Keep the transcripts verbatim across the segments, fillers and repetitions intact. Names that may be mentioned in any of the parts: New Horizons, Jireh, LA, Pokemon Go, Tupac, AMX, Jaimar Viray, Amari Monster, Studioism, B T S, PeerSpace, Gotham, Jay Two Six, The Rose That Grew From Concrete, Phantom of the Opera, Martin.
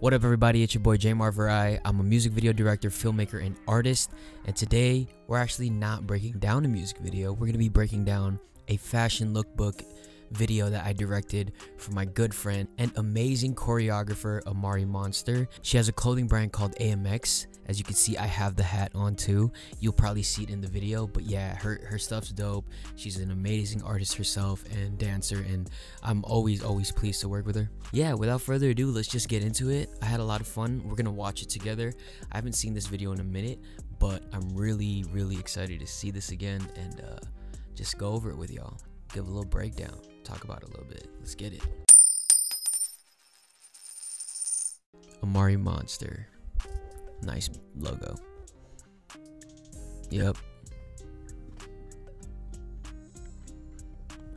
What up everybody, it's your boy Jaimar Viray. I'm a music video director, filmmaker, and artist, and today we're actually not breaking down a music video. We're going to be breaking down a fashion lookbook video that I directed for my good friend and amazing choreographer Amari Monster. She has a clothing brand called A M X. As you can see, I have the hat on too. You'll probably see it in the video, but yeah, her her stuff's dope. She's an amazing artist herself and dancer, and I'm always always pleased to work with her. Yeah, without further ado, let's just get into it. I had a lot of fun. We're gonna watch it together. I haven't seen this video in a minute, but I'm really really excited to see this again and uh, just go over it with y'all. Give a little breakdown, talk about it a little bit. Let's get it. Amari Monster. Nice logo. Yep.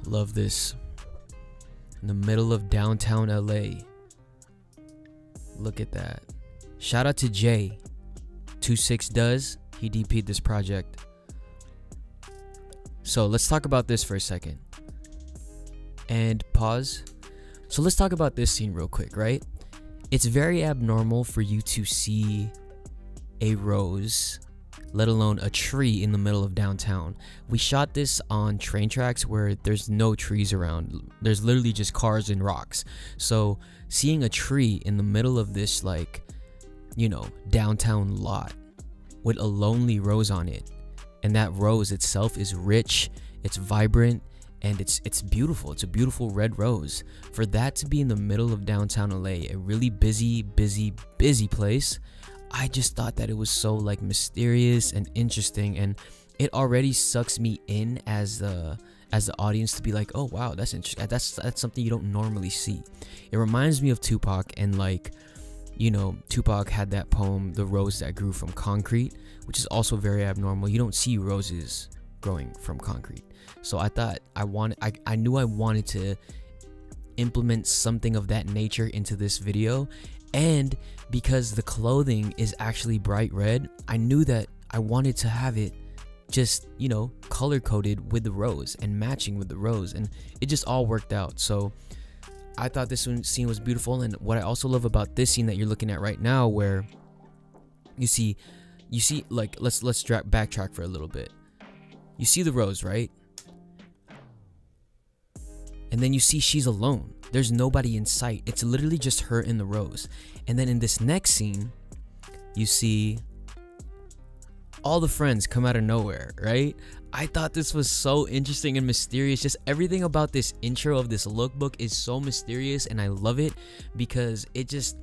Love this. In the middle of downtown L A. Look at that. Shout out to Jay Two Six does. He D P'd this project. So let's talk about this for a second. And pause. So let's talk about this scene real quick, right? It's very abnormal for you to see a rose, let alone a tree, in the middle of downtown. We shot this on train tracks where there's no trees around. There's literally just cars and rocks. So seeing a tree in the middle of this, like, you know, downtown lot with a lonely rose on it, and that rose itself is rich, it's vibrant, and it's it's beautiful. It's a beautiful red rose. For that to be in the middle of downtown L A, a really busy, busy, busy place, I just thought that it was so like mysterious and interesting, and it already sucks me in as the as the audience to be like, oh wow, that's interesting. That's that's something you don't normally see. It reminds me of Tupac, and like, you know, Tupac had that poem, The Rose That Grew From Concrete, which is also very abnormal. You don't see roses growing from concrete. So I thought I wanted, I, I knew I wanted to implement something of that nature into this video. And because the clothing is actually bright red, I knew that I wanted to have it just, you know, color coded with the rose and matching with the rose. And it just all worked out. So I thought this scene was beautiful. And what I also love about this scene that you're looking at right now, where you see, you see, like, let's, let's backtrack for a little bit. You see the rose, right? And then you see she's alone. There's nobody in sight. It's literally just her and the rose. And then in this next scene, you see all the friends come out of nowhere, right? I thought this was so interesting and mysterious. Just everything about this intro of this lookbook is so mysterious, and I love it because it just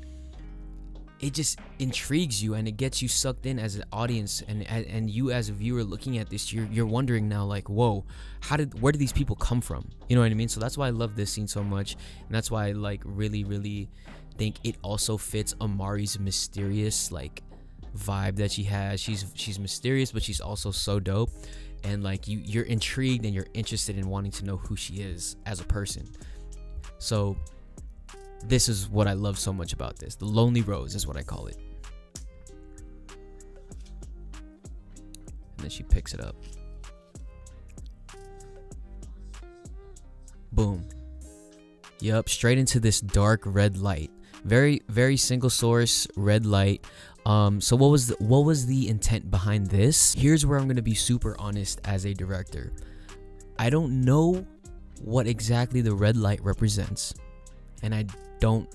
it just intrigues you, and it gets you sucked in as an audience, and and you as a viewer looking at this, you're, you're wondering now, like, whoa, how did where did these people come from? You know what I mean? So that's why I love this scene so much, and that's why I like really really think it also fits Amari's mysterious like vibe that she has. She's she's mysterious, but she's also so dope, and like you you're intrigued and you're interested in wanting to know who she is as a person. So this is what I love so much about this. The lonely rose is what I call it. And then she picks it up. Boom. Yep, straight into this dark red light. Very, very single source red light. Um, so what was the, what was the intent behind this? Here's where I'm going to be super honest as a director. I don't know what exactly the red light represents, and I don't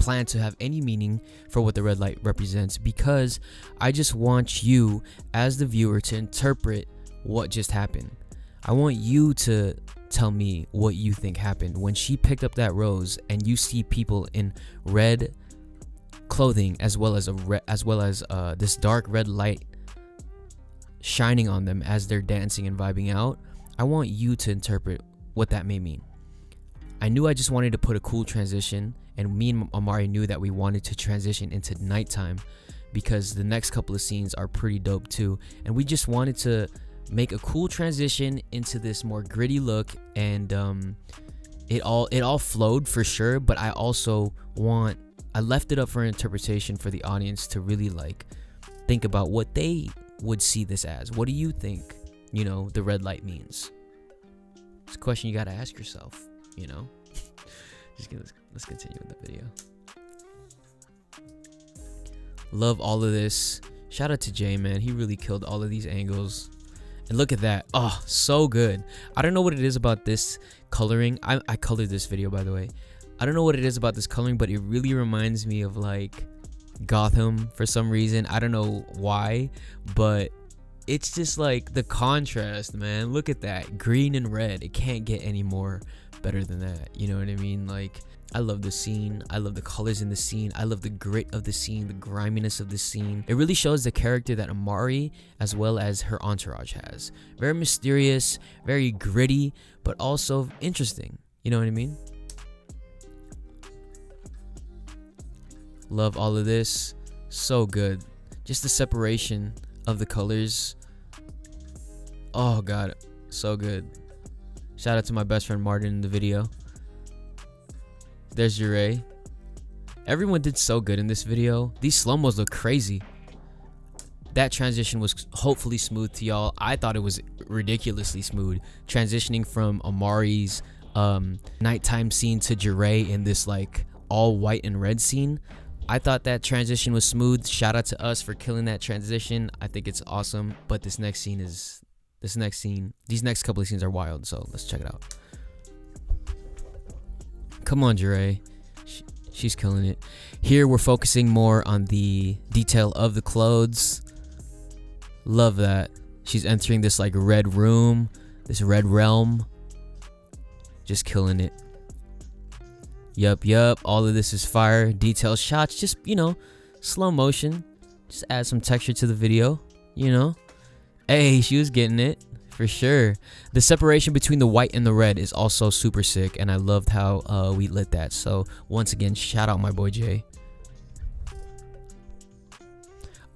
plan to have any meaning for what the red light represents, because I just want you as the viewer to interpret what just happened. I want you to tell me what you think happened when she picked up that rose, and you see people in red clothing as well as a re as well as uh, this dark red light shining on them as they're dancing and vibing out. I want you to interpret what that may mean. I knew I just wanted to put a cool transition, and me and Amari knew that we wanted to transition into nighttime because the next couple of scenes are pretty dope too, and we just wanted to make a cool transition into this more gritty look, and um, it all it all flowed for sure. But I also want I left it up for interpretation for the audience to really like think about what they would see this as. What do you think, you know, the red light means? It's a question you got to ask yourself. You know, just get, let's, let's continue with the video. Love all of this. Shout out to Jay, man. He really killed all of these angles. And look at that. Oh, so good. I don't know what it is about this coloring. I, I colored this video, by the way. I don't know what it is about this coloring, but it really reminds me of like Gotham for some reason. I don't know why, but it's just like the contrast, man. Look at that. Green and red. It can't get any more better than that. You know what I mean? Like, I love the scene. I love the colors in the scene. I love the grit of the scene, the griminess of the scene. It really shows the character that Amari as well as her entourage has. Very mysterious, very gritty, but also interesting. You know what I mean? Love all of this. So good. Just the separation of the colors. Oh god, so good. Shout out to my best friend Martin in the video. There's Jireh. Everyone did so good in this video. These slow-mos look crazy. That transition was hopefully smooth to y'all. I thought it was ridiculously smooth. Transitioning from Amari's um, nighttime scene to Jireh in this like all white and red scene. I thought that transition was smooth. Shout out to us for killing that transition. I think it's awesome. But this next scene is, this next scene, these next couple of scenes are wild. So let's check it out. Come on, Jireh. She, she's killing it. Here we're focusing more on the detail of the clothes. Love that. She's entering this like red room, this red realm. Just killing it. Yup, yup. All of this is fire. Detail shots. Just, you know, slow motion. Just add some texture to the video, you know. Hey, she was getting it. For sure. The separation between the white and the red is also super sick, and I loved how uh, we lit that. So once again, shout out my boy Jay.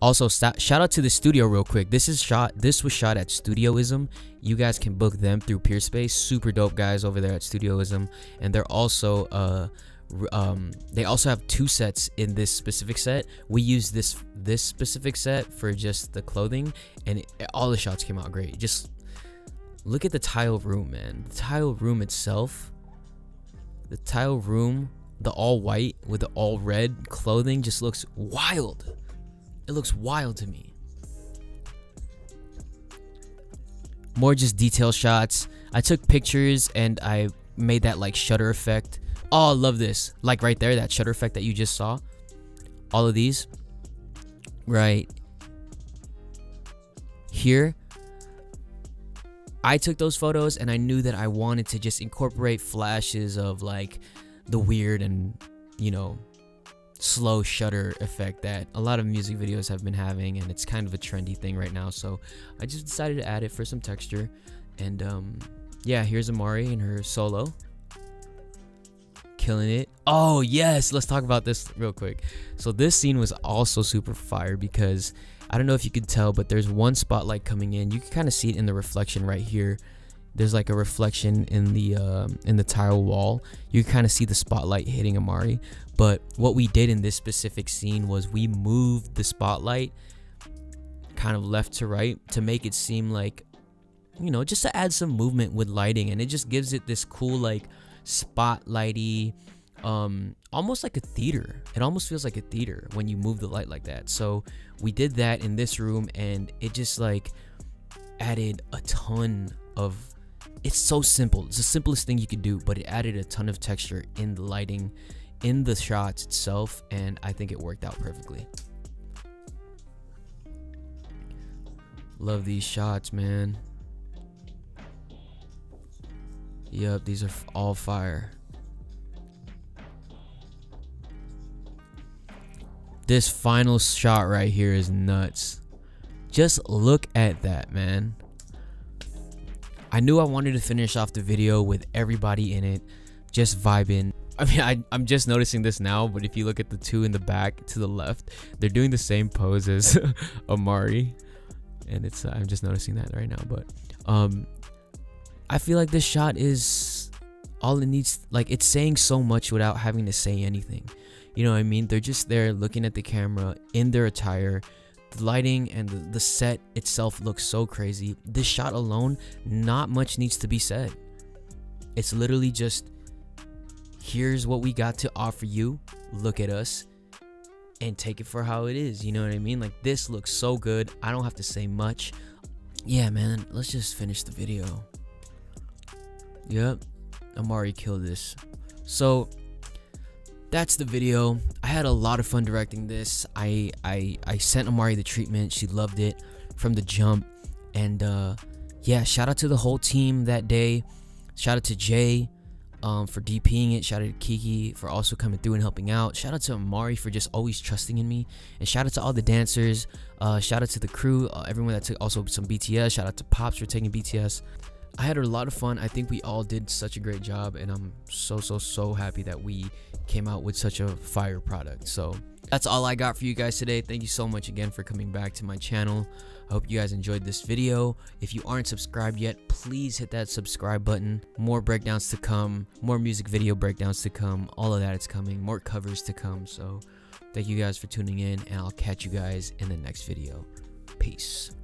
Also, shout out to the studio real quick. This is shot. This was shot at Studioism. You guys can book them through PeerSpace. Super dope guys over there at Studioism, and they're also uh, um, they also have two sets in this specific set. We used this this specific set for just the clothing, and it, all the shots came out great. Just look at the tile room, man. The tile room itself, the tile room, the all white with the all red clothing just looks wild. It looks wild to me. More just detail shots. I took pictures and I made that like shutter effect. Oh, I love this. Like right there, that shutter effect that you just saw. All of these. Right here. I took those photos and I knew that I wanted to just incorporate flashes of like the weird and, you know, slow shutter effect that a lot of music videos have been having, and it's kind of a trendy thing right now. So I just decided to add it for some texture. And um, yeah, here's Amari in her solo. Killing it. Oh yes, let's talk about this real quick. So this scene was also super fire because I don't know if you could tell, but there's one spotlight coming in. You can kind of see it in the reflection right here. There's like a reflection in the um, in the tile wall. You can kind of see the spotlight hitting Amari. But what we did in this specific scene was we moved the spotlight kind of left to right to make it seem like, you know, just to add some movement with lighting. And it just gives it this cool like spotlighty, um almost like a theater. It almost feels like a theater when you move the light like that. So we did that in this room, and it just like added a ton of, it's so simple, it's the simplest thing you could do, but it added a ton of texture in the lighting, in the shots itself, and I think it worked out perfectly. Love these shots, man. Yep, these are all fire. This final shot right here is nuts. Just look at that, man. I knew I wanted to finish off the video with everybody in it, just vibing. I mean, I, I'm just noticing this now, but if you look at the two in the back to the left, they're doing the same pose as Amari. And it's, uh, I'm just noticing that right now, but um, I feel like this shot is all it needs. Like, it's saying so much without having to say anything. You know what I mean? They're just there looking at the camera in their attire. The lighting and the, the set itself looks so crazy. This shot alone, not much needs to be said. It's literally just, here's what we got to offer you. Look at us. and take it for how it is. You know what I mean? Like, this looks so good. I don't have to say much. Yeah, man, let's just finish the video. Yep, Amari killed this. So that's the video. I had a lot of fun directing this. I I I sent Amari the treatment. She loved it from the jump. And uh yeah, shout out to the whole team that day. Shout out to Jay um for DPing it. Shout out to Kiki for also coming through and helping out. Shout out to Amari for just always trusting in me. And shout out to all the dancers. Uh shout out to the crew, uh, everyone that took also some B T S. Shout out to Pops for taking B T S. I had a lot of fun. I think we all did such a great job, and I'm so so so happy that we came out with such a fire product. So that's all I got for you guys today. Thank you so much again for coming back to my channel. I hope you guys enjoyed this video. If you aren't subscribed yet, please hit that subscribe button. More breakdowns to come, more music video breakdowns to come, all of that is coming, more covers to come. So thank you guys for tuning in, and I'll catch you guys in the next video. Peace.